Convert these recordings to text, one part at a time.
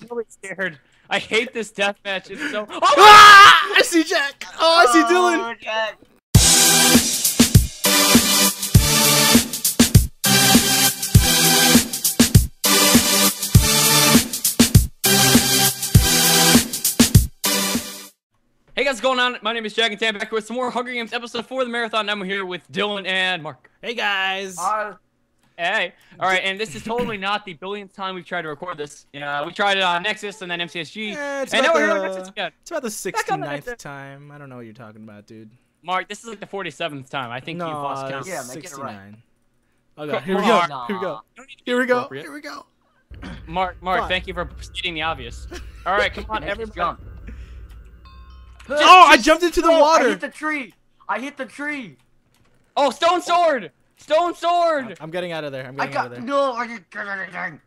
I'm really scared. I hate this deathmatch. It's so. Oh, ah! I see Jack. Oh, I see Dylan. Jack. Hey guys, what's going on? My name is Jack and Tam, back with some more Hunger Games episode 4 of the marathon. I'm here with Dylan and Mark. Hey guys. Hey. All right, and this is totally not the billionth time we've tried to record this. You know, we tried it on Nexus and then MCSG. Yeah, and now we're here on Nexus again. It's about the 69th time. I don't know what you're talking about, dude. Mark, this is like the 47th time. I think you've lost count. Yeah, make 69. It right. Okay, here we go. Nah. Here we go. Here we go. Here we go. Mark, thank you for stating the obvious. All right, come on, everybody. Jump. Just, I jumped into the water! I hit the tree! I hit the tree! Oh, stone sword! Stone sword! I'm getting out of there. I got out of there. No, I didn't get anything.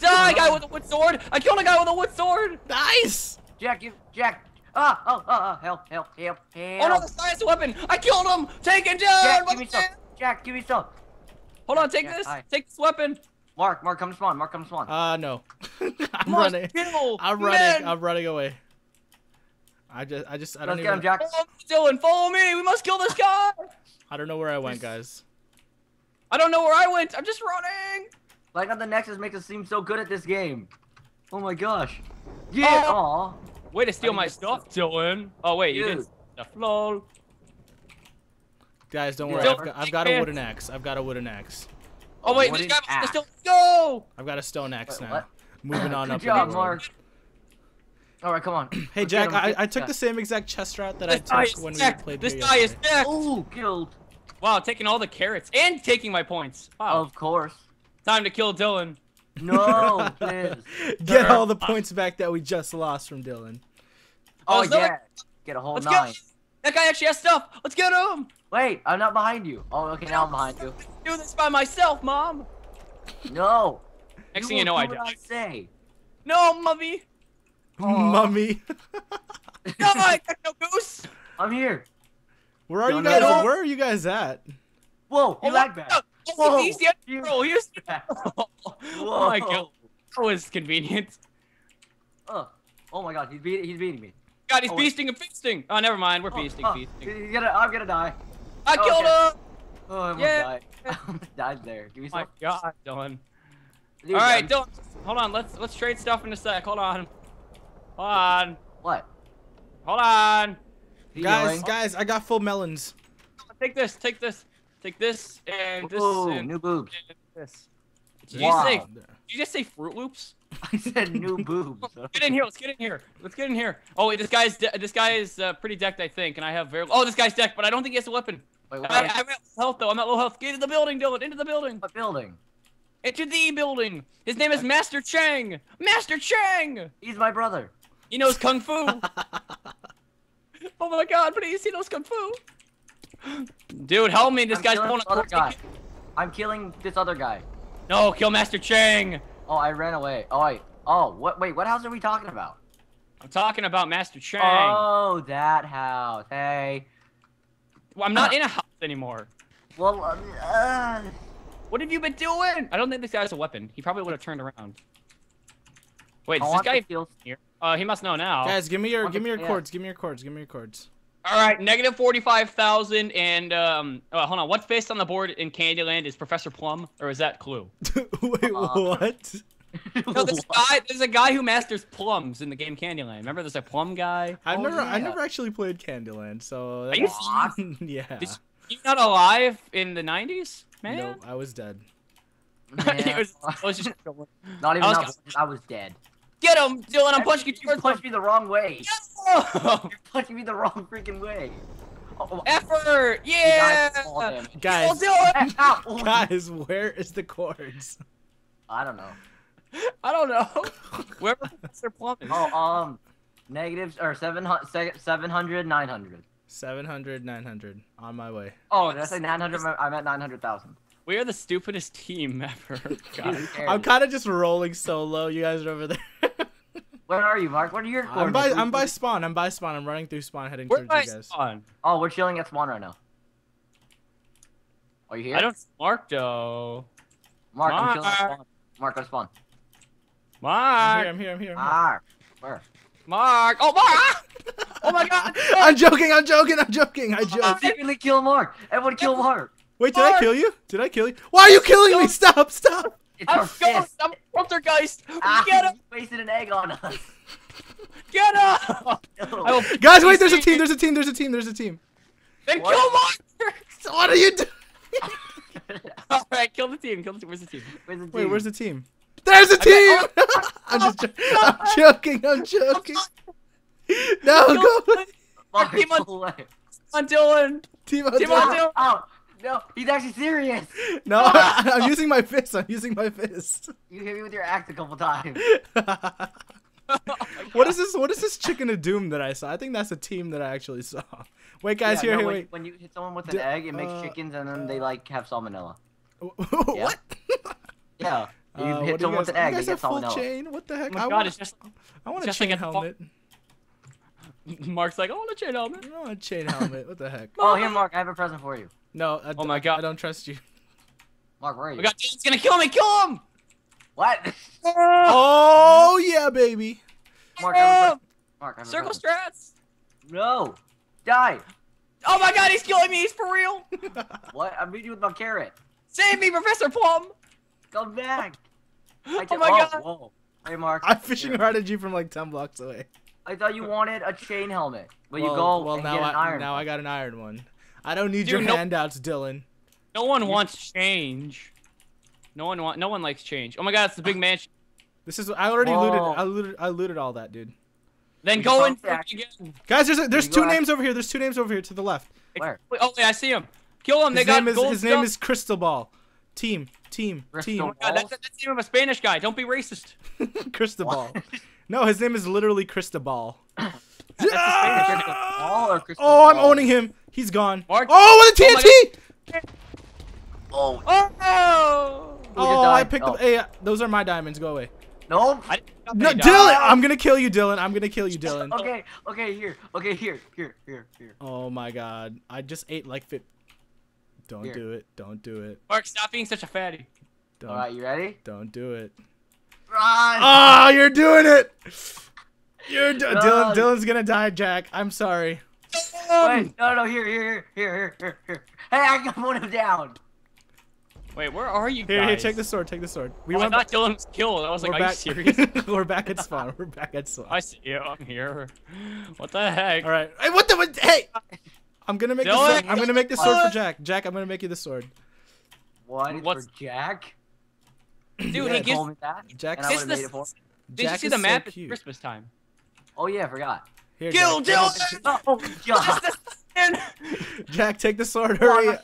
Die, guy with a wood sword! I killed a guy with a wood sword! Nice! Jack, Jack. Help. Oh no, the science weapon! I killed him! Take it down! Jack, give me stuff. Jack, give me stuff. Hold on, take this. Hi. Take this weapon. Mark, come spawn. No. I'm running. I'm running away. I don't even. Jack. Oh, Dylan, follow me. We must kill this guy. I don't know where I went, guys. I don't know where I went. I'm just running. Like on the Nexus makes us seem so good at this game. Oh my gosh. Yeah. Oh. Way to steal my stuff, Dylan. Oh wait, dude. You did stuff. Lol. Guys, don't worry. I've got a wooden axe. Oh wait, this guy must still go. I've got a stone axe now. What? Moving on up. Good job, Mark. All right, come on. Hey, Jack, I took the same exact chest route that I took when we played this guy yesterday. Is next. Ooh, killed. Wow, taking all the carrots and taking my points. Wow. Of course. Time to kill Dylan. No, please. Get all the points back that we just lost from Dylan. Oh, yeah. Like, get a whole nine. That guy actually has stuff. Let's get him. Wait, I'm not behind you. Oh, okay, now I'm behind you. I do this by myself, Mom. No. Next thing you know, I die. No, Mummy. Mummy. No, I got no goose. I'm here. Where are you guys? Where are you guys at? Whoa! You lag back. Whoa! He's the control. Here's that. Oh my god! That was convenient. Oh my god! He's beating me. God, he's beasting and feasting. Oh, never mind. We're beasting. I'm gonna die. I killed him. Oh, I'm gonna die. Died there. Give me some. My god, Dylan. All right, Dylan. Hold on. Let's trade stuff in a sec. Hold on. Hold on. What? Hold on. Guys, I got full melons. Take this, and this. Ooh, new boobs. Did you just say Fruit Loops? I said new boobs. Let's get in here. Oh, wait, this guy is pretty decked, I think, and I have very. Oh, this guy's decked, but I don't think he has a weapon. Wait, what? I'm at low health, though. I'm at low health. Get into the building, Dylan. Into the building. What building? Into the building. His name is Master Chang. Master Chang. He's my brother. He knows Kung Fu! Oh my god, please, he knows Kung Fu! Dude, help me, this guy's pulling a guy. I'm killing this other guy. No, kill Master Chang! Oh, I ran away. Wait, what house are we talking about? I'm talking about Master Chang. Oh, that house, hey. Well, I'm not in a house anymore. Well, what have you been doing? I don't think this guy has a weapon. He probably would have turned around. Wait, does this guy feel here? He must know now. Guys, give me your cords. Give me your cords. All right, -45,000 and hold on. What's based on the board in Candyland is Professor Plum, or is that Clue? Wait, what? No, there's a guy who masters plums in the game Candyland. Remember, there's a plum guy. I never actually played Candyland, so. Are you serious? Yeah. Did you not alive in the 90s, man? No, I was dead. I was dead. Get him, Dylan! I'm punching you. You punched me the wrong way. You're punching me the wrong freaking way. Oh. Effort! Yeah! Guys, guys, where is the cords? I don't know. Where is their plumbing? Oh, -700, 900. 700, 900. On my way. Oh, did I say 900? I'm at 900,000. We are the stupidest team ever. God. I'm kind of just rolling solo. You guys are over there. Where are you, Mark? What are your corners? I'm by spawn. I'm running through spawn, heading towards you guys. Spawn? Oh, we're chilling at spawn right now. Are you here? I don't. Mark, though. Mark, I'm chilling at spawn. Mark, I'm spawn. Mark! I'm here. Mark! Oh, Mark! Oh my God! I'm joking. I secretly killed Mark. Everyone killed Mark. Wait, did I kill you? Why are you killing me? Stop! I'm poltergeist. Get him! He's wasting an egg on us. Get up! No. Guys, wait! There's a team. Then what? Kill Mark! What are you doing? All right, kill the team. Where's the team? Wait, where's the team? There's a team! I'm joking. No, go! Mark, team on Dylan! Team on Dylan! Oh, no, he's actually serious! No, I'm using my fist, You hit me with your axe a couple times. What is this chicken of doom that I saw? I think that's a team that I actually saw. Wait, guys, wait. When you hit someone with an egg, it makes chickens, and then they, like, have salmonella. What? Yeah. You hit someone with an egg, they get salmonella. Full chain? What the heck? Oh my God, it's just... I want a chain helmet. Mark's like, I want a chain helmet. What the heck? Oh, here, Mark, I have a present for you. No, oh my God, I don't trust you. Mark, where are you? Oh my God, he's gonna kill me. Kill him! What? Oh yeah, baby. Mark, I have a circle strats. No, die. Oh my God, he's killing me. He's for real. What? I'm beating you with my carrot. Save me, Professor Plum. Come back. Oh my God. Whoa. Hey, Mark. I'm fishing Prodigy from like 10 blocks away. I thought you wanted a chain helmet, but well, you go and now get an iron. Now I got an iron one. I don't need your handouts, Dylan. No one wants change. No one likes change. Oh my God, it's the big mansion. This is I looted all that, dude. Then go in again. Guys, there's two names over here. There's two names over here to the left. Where? Oh yeah, I see him. Kill him. His name is Crystal Ball. Team. Oh my God, that's the name of a Spanish guy. Don't be racist. Crystal Ball. No, his name is literally Cristobal. Oh, I'm owning him. He's gone. Mark. Oh, with a TNT! Oh. I picked up. Hey, those are my diamonds. Go away. No. No, Dylan, I'm gonna kill you, Dylan. Okay, here. Oh my God, I just ate like fit. Don't do it. Mark, stop being such a fatty. All right, you ready? Don't do it. Run. Oh, you're doing it! Dylan's gonna die, Jack. I'm sorry. Wait, no, here. Hey, I got one of them down. Wait, where are you guys? Here, take the sword, I thought Dylan was killed. I was like, are you serious? We're back at spawn. I see you. I'm here. What the heck? All right. Hey, what the? Hey, I'm gonna make the sword. I'm gonna make the sword for Jack. Jack, I'm gonna make you the sword. What for Jack? Dude, he gives me that. Did you see the map? It's Christmas time. Oh yeah, I forgot. Kill Dylan! Oh God! Jack, take the sword. Hurry!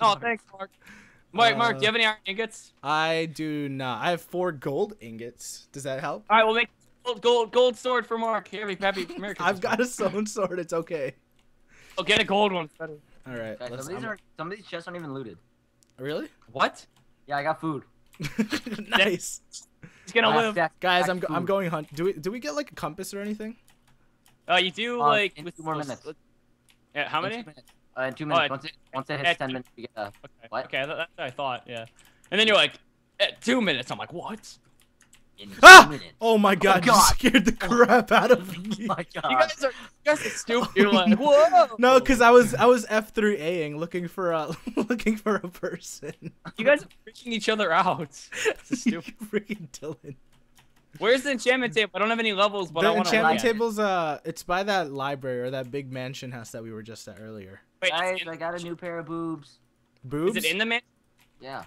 Oh, thanks, Mark. Mark, do you have any iron ingots? I do not. I have 4 gold ingots. Does that help? All right, we'll make gold sword for Mark. Here, happy American. I've got a stone sword. It's okay. Oh, get a gold one. All right. Some of these chests aren't even looted. Really? What? Yeah, I got food. Nice. He's gonna live, guys. I'm going hunt. Do we get like a compass or anything? You do like in with 2 more minutes. Yeah, how many? In 2 minutes. Once it hits 10 minutes, we get a. Okay, that's what I thought. Yeah. And then you're like, at 2 minutes. I'm like, what? In 2 minutes. Oh my God! Oh God. You scared the crap out of me. Oh my God. You guys are stupid. You're like, whoa. No, because I was F3Aing looking for a person. You guys are freaking each other out. It's stupid. Freaking Dylan. Where's the enchantment table? I don't have any levels, but I want to. The enchantment table's it's by that library or that big mansion house that we were just at earlier. Wait, guys, I got a new pair of boobs. Boobs? Is it in the mansion? Yeah.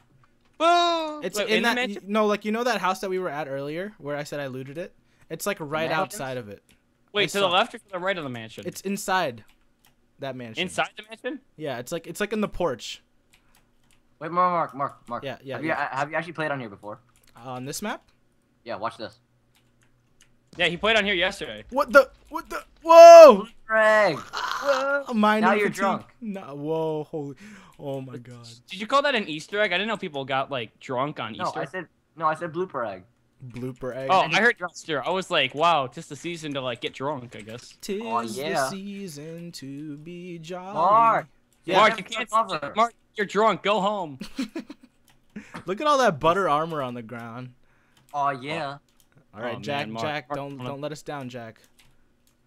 Boom! It's in that mansion? No, like you know that house that we were at earlier where I said I looted it? It's like right outside of it. Wait, to the left or to the right of the mansion? It's inside that mansion. Inside the mansion? Yeah, it's like in the porch. Wait, Mark. Yeah. Have you actually played on here before? On this map? Yeah, watch this. Yeah, he played on here yesterday. What the? Whoa! Greg! Now you're drunk. No, whoa, holy. Oh my God. Did you call that an Easter egg? I didn't know people got like drunk on Easter. No, I said blooper egg. Blooper egg. Oh, I heard Easter. I was like, wow, just the season to like get drunk, I guess. Tis the season to be jolly. Mark, you can't. Mark, you're drunk. Go home. Look at all that butter armor on the ground. Oh yeah. All right, Jack, don't let us down, Jack.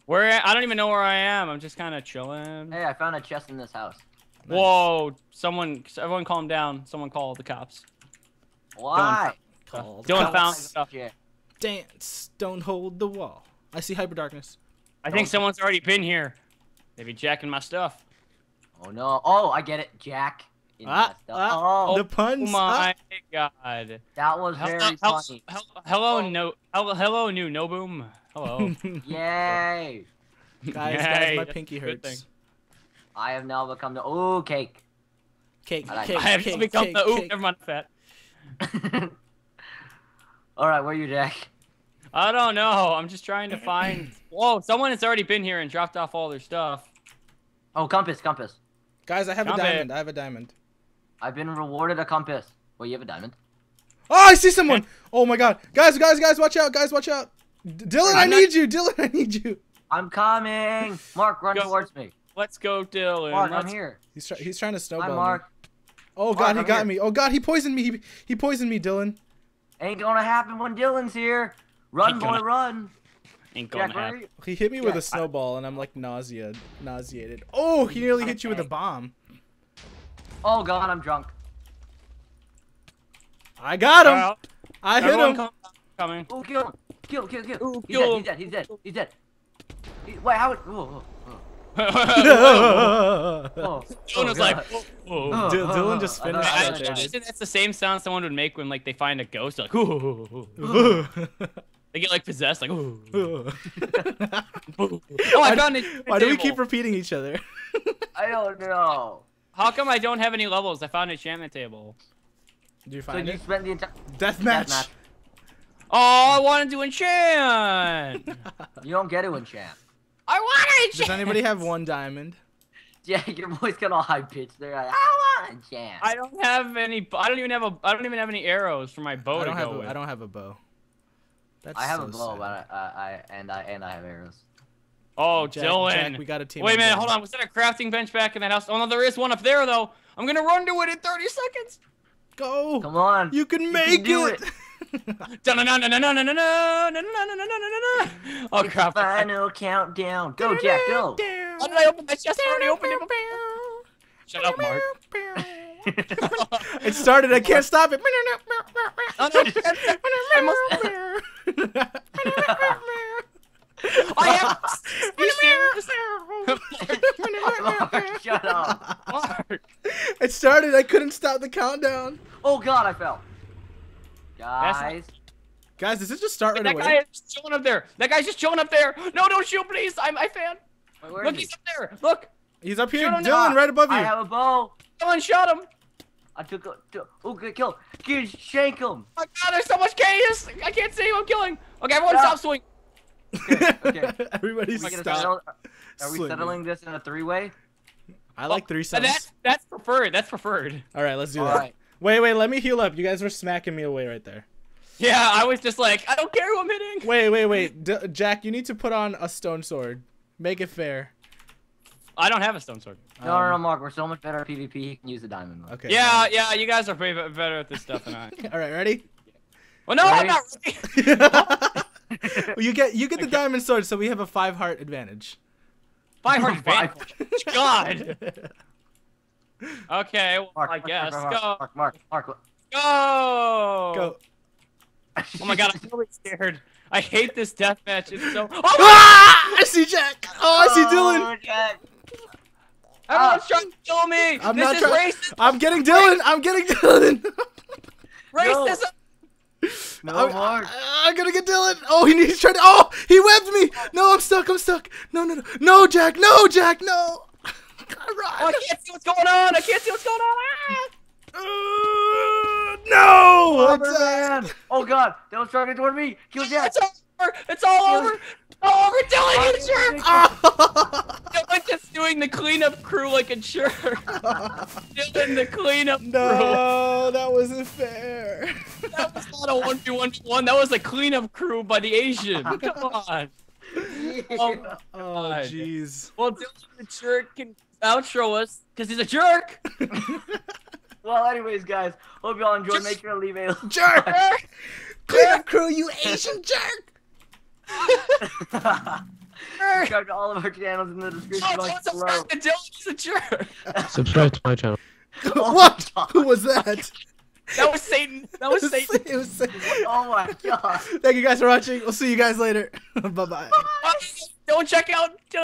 I don't even know where I am. I'm just kind of chilling. Hey, I found a chest in this house. Nice. Whoa! Everyone, calm down. Someone call the cops. Why? Dylan found stuff. Dance, don't hold the wall. I see hyper darkness. I think someone's already been here. Maybe Jack and my stuff. Oh no! Oh, I get it, Jack. The puns. Oh my God! That was very funny. Hello, new no boom. Hello. Yay! Guys, my pinky hurts. I have now become the ooh cake. I have become the ooh. Never mind, fat. All right, where are you, Jack? I don't know. I'm just trying to find. Whoa! Someone has already been here and dropped off all their stuff. Oh, compass. Guys, I have a diamond. I've been rewarded a compass. Well, you have a diamond. Oh, I see someone! Oh my God! Guys, watch out! Dylan, I need you! I'm coming! Mark, run towards me. Let's go, Dylan. Mark, I'm here. He's trying to snowball me. Oh God, he got me. Oh God, he poisoned me. He poisoned me, Dylan. Ain't gonna happen when Dylan's here. Run, boy, run. Ain't gonna happen. He hit me with a snowball, and I'm like nauseated. Oh, he nearly hit you with a bomb. Oh God, I'm drunk. I got him. I hit him. Coming. Oh, kill. He's dead. Wait, how? Dylan was like, Dylan just finished. I imagine that's the same sound someone would make when like they find a ghost, like they get like possessed, like I found it. Why do we keep repeating each other? I don't know. How come I don't have any levels? I found an enchantment table. Did you find it? You spent the entire deathmatch. Oh, I wanted to enchant. You don't get to enchant. I want to enchant! Does anybody have one diamond? Yeah, your voice got all high pitched there. Like, I want to enchant. I don't have any. I don't even have any arrows for my bow to go with. I don't have a bow. That's I have so a bow, sad. But I have arrows. Oh, Jack, Dylan! Jack, we got a team. Wait a minute, hold on. Was that a crafting bench back in that house? Oh no, there is one up there though. I'm gonna run to it in 30 seconds. Go! Come on! You can make it. Oh crap! Final countdown. Go, Jack. Go. How did I open that chest? I already opened it. Shut up, Mark. It started. I can't stop it. Mark, shut up. Mark. It started. I couldn't stop the countdown. Oh God, I fell. Guys, does this just start right away? That guy is just chilling up there. No, don't shoot, please. I fan. Wait, look, he's up there. Look. He's up here. Dylan, right above you. I have a bow. Dylan, shot him. I took a... Oh, good kill. Shank him. Oh, God, there's so much chaos. I can't see who I'm killing. Okay, everyone stop swinging. Okay. Everybody stop. Are we settling this in a three-way? I like threesomes. That's preferred. All right, let's do that. All right. Wait, let me heal up. You guys were smacking me away right there. Yeah, I was just like, I don't care who I'm hitting. Wait. Jack, you need to put on a stone sword. Make it fair. I don't have a stone sword. No, Mark. We're so much better at PvP. You can use the diamond one. Okay. Yeah, you guys are pretty better at this stuff than I. All right, ready? Well, no, I'm not ready. Well, you get the diamond sword, so we have a 5 heart advantage. 5 heart advantage? God. Okay, well, Mark, I guess. Mark, go. Go. Oh my God, I'm really scared. I hate this deathmatch. It's so. Oh, I see Jack. Oh, I see Dylan. Jack. Everyone's trying to kill me. This is racist. I'm getting Dylan. Racism. No, Mark. I'm gonna get Dylan. Oh, he's trying to. Oh, he webbed me. No, I'm stuck. No. No, Jack. Oh, I can't see what's going on. No! Oh God! That was trying to toward me. Kill Jack. It's all over. Dylan, you jerk! Dylan just doing the cleanup crew like a jerk. Dylan, the cleanup crew. No, that wasn't fair. That was not a 1v1v1. That was a cleanup crew by the Asian. Come on. Oh jeez. Well, Dylan the jerk can outro us because he's a jerk. Well, anyways, guys, hope y'all enjoyed. Make sure to leave a jerk. Clear crew, you Asian jerk! Subscribe to all of our channels in the description box below. Subscribe to Dylan's a jerk! Subscribe to my channel. What? Who was that? That was Satan. That was Satan. It was Satan. Oh my god. Thank you guys for watching. We'll see you guys later. Bye-bye. Don't check out